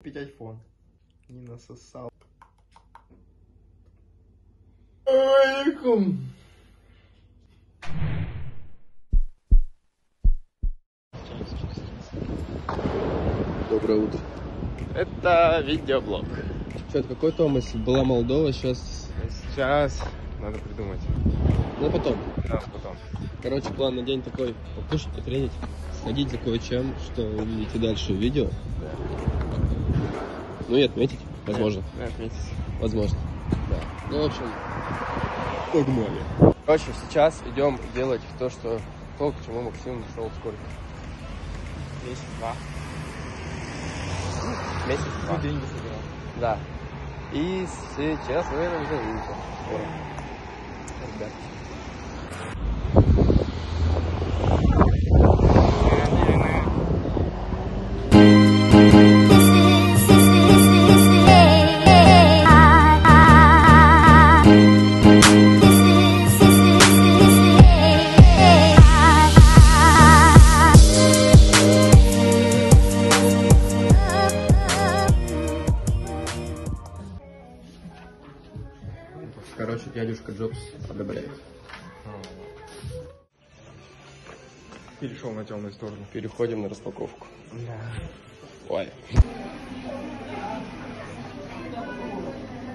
Купить iPhone. Не насосал. Алейкум. Доброе утро. Это видеоблог. Чё-то какой Томас? Была Молдова, сейчас... Сейчас надо придумать. Ну потом. Да, потом. Короче, план на день такой. Покушать, потренить, сходить за кое-чем, что увидите дальше в видео. Да. Ну и отметить, возможно. Да, отметить. Возможно. Да. Ну, в общем, погнали. Короче, сейчас идем делать то, что... То, к чему Максим шел сколько? Месяц-два. Месяц-два. Ну, деньги собирал. Да. И сейчас, наверное, уже видите. Скоро. Ребят. Короче, дядюшка Джобс одобряет. Перешел на темную сторону. Переходим на распаковку. Да. Ой.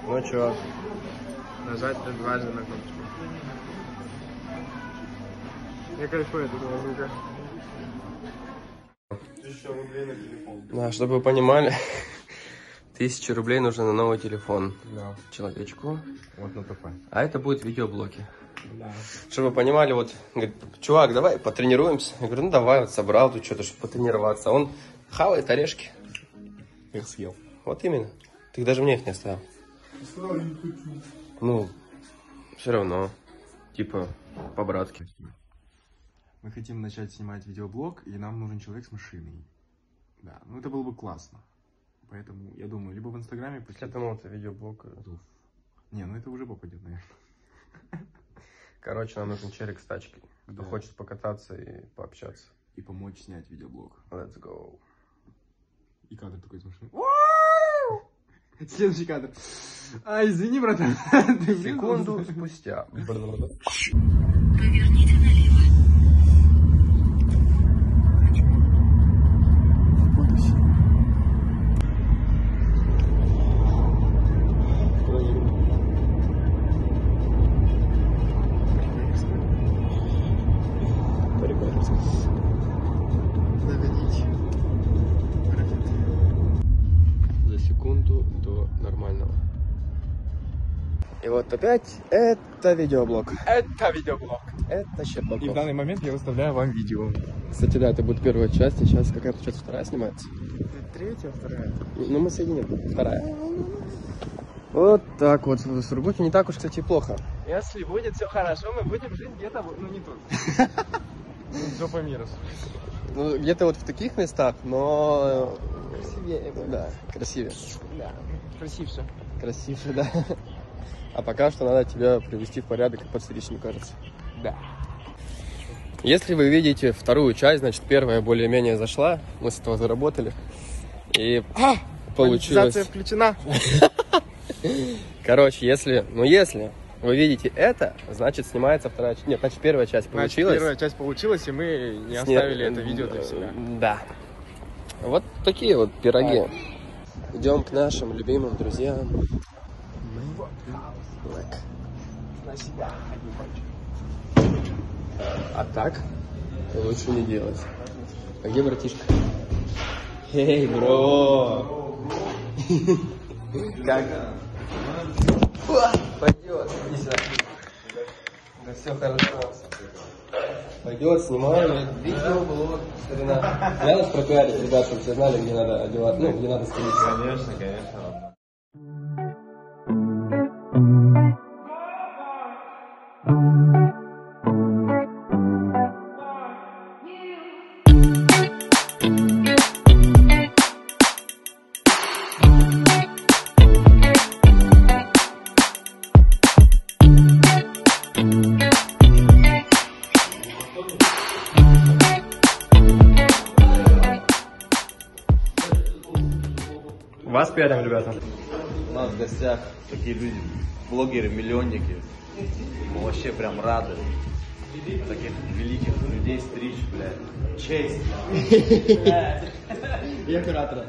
Ну чё? Нажать дважды на кнопочку. Я кайфую от этого звука. ₹1000 на телефон. Да, чтобы вы понимали. 1000 рублей нужно на новый телефон, да. Человечку. Вот на ТП. А это будут видеоблоки. Да. Чтобы вы понимали, вот, говорит, чувак, давай потренируемся. Я говорю, ну давай, вот собрал тут что-то, чтобы потренироваться. Он хавает орешки. Их съел. Вот именно. Ты даже мне их не оставил. Ну, все равно. Типа, по-братски. Мы хотим начать снимать видеоблог, и нам нужен человек с машиной. Да, ну это было бы классно. Поэтому, я думаю, либо в Инстаграме... После этого видеоблог... Не, ну это уже попадет, наверное. Короче, нам нужен челик с тачкой, кто хочет покататься и пообщаться. И помочь снять видеоблог. Let's go. И кадр такой из машины. Следующий кадр. А, извини, братан. Секунду спустя. Поверните налево. За секунду до нормального. И вот опять это видеоблог. Это видеоблог. Это щепоток. И в данный момент я выставляю вам видео. Кстати, да, это будет первая часть. И сейчас какая-то часть, вторая снимается. Третья, вторая. Ну, мы соединим. Вторая. Вот так вот. В Сургуте не так уж, кстати, плохо. Если будет все хорошо, мы будем жить где-то, ну не тут. Ну, где-то вот в таких местах, но... Красивее. Да, красивее. Да, красивше. Красивше, да. А пока что надо тебя привести в порядок и подстричь, мне кажется. Да. Если вы видите вторую часть, значит, первая более-менее зашла. Мы с этого заработали. И получилось... Монетизация включена. Короче, если... Ну, если... Вы видите это, значит снимается вторая часть. Нет, значит первая часть получилась. Значит, первая часть получилась, и мы не оставили это видео для себя. Да. Вот такие вот пироги. А. Идем к нашим любимым друзьям. На себя. А так лучше не делать. А где братишка? Эй, бро! Как? Пойдет, иди сюда. Да все хорошо. Пойдет, снимаем видеоблог. Старина. Надо пропиарить, ребят, чтобы все знали, где надо одеваться, ну, где надо стремиться. Конечно, конечно. Вас пиарим, ребята. У нас в гостях такие люди, блогеры, миллионники. Мы вообще прям рады таких великих людей стричь, блядь. Честь. Я куратор.